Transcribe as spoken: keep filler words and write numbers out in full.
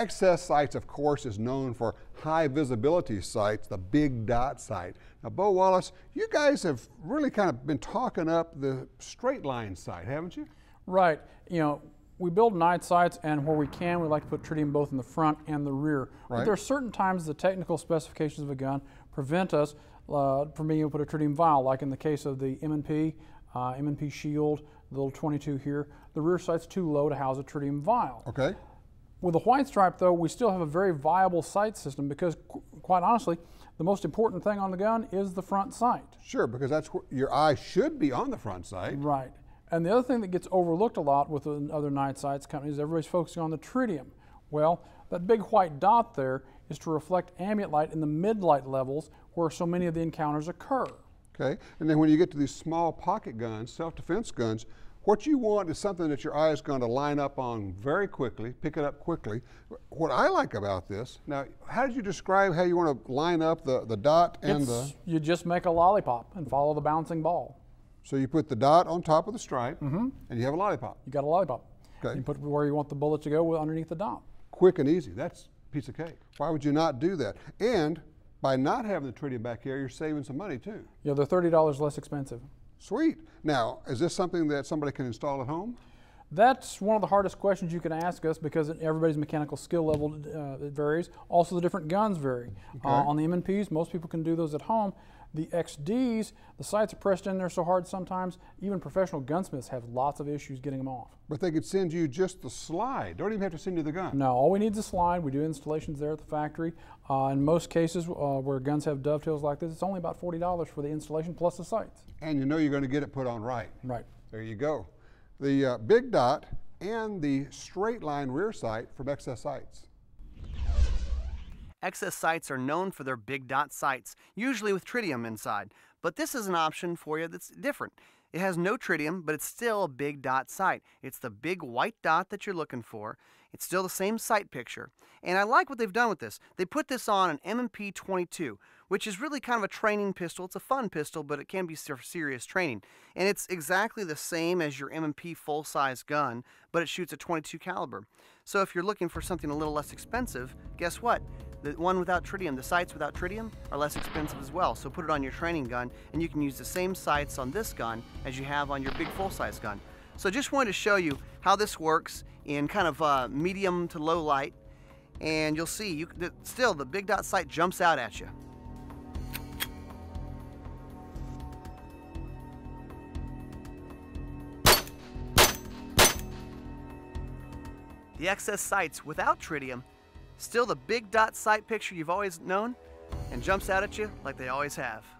X S Sights, of course, is known for high visibility sights, the Big Dot Sight. Now, Bo Wallace, you guys have really kind of been talking up the straight line sight, haven't you? Right. You know, we build night sights, and where we can, we like to put tritium both in the front and the rear. Right. But there are certain times the technical specifications of a gun prevent us uh, from being able to put a tritium vial, like in the case of the M and P, uh, M and P Shield, the little twenty-two here. The rear sight's too low to house a tritium vial. Okay. With the white stripe, though, we still have a very viable sight system because, qu quite honestly, the most important thing on the gun is the front sight. Sure, because that's where your eye should be, on the front sight. Right. And the other thing that gets overlooked a lot with other night sights companies, everybody's focusing on the tritium. Well, that big white dot there is to reflect ambient light in the mid-light levels where so many of the encounters occur. Okay, and then when you get to these small pocket guns, self-defense guns, what you want is something that your eye is going to line up on very quickly, pick it up quickly. What I like about this, now, how did you describe how you want to line up the, the dot and it's, the... You just make a lollipop and follow the bouncing ball. So you put the dot on top of the stripe, mm-hmm. and you have a lollipop. You got a lollipop. Okay. You put where you want the bullet to go underneath the dot. Quick and easy. That's a piece of cake. Why would you not do that? And by not having the tritium back here, you're saving some money too. Yeah, they're thirty dollars less expensive. Sweet. Now, is this something that somebody can install at home? That's one of the hardest questions you can ask us because everybody's mechanical skill level uh, it varies. Also, the different guns vary. Okay. Uh, on the M and Ps, most people can do those at home. The X Ds, the sights are pressed in there so hard sometimes, even professional gunsmiths have lots of issues getting them off. But they could send you just the slide. Don't even have to send you the gun. No, all we need is a slide. We do installations there at the factory. Uh, in most cases uh, where guns have dovetails like this, it's only about forty dollars for the installation plus the sights. And you know you're going to get it put on right. Right. There you go. The uh, Big Dot and the straight line rear sight from X S Sights. X S Sights are known for their Big Dot sights, usually with tritium inside, but this is an option for you that's different. It has no tritium, but it's still a Big Dot sight. It's the big white dot that you're looking for. It's still the same sight picture, and I like what they've done with this. They put this on an M and P twenty-two, which is really kind of a training pistol. It's a fun pistol, but it can be for serious training, and it's exactly the same as your M and P full-size gun, but it shoots a twenty-two caliber. So if you're looking for something a little less expensive, guess what? The one without tritium, the sights without tritium, are less expensive as well. So put it on your training gun, and you can use the same sights on this gun as you have on your big full-size gun. So just wanted to show you how this works in kind of uh, medium to low light, and you'll see you, the, still the Big Dot sight jumps out at you. The X S Sights without tritium, still the Big Dot sight picture you've always known, and jumps out at you like they always have.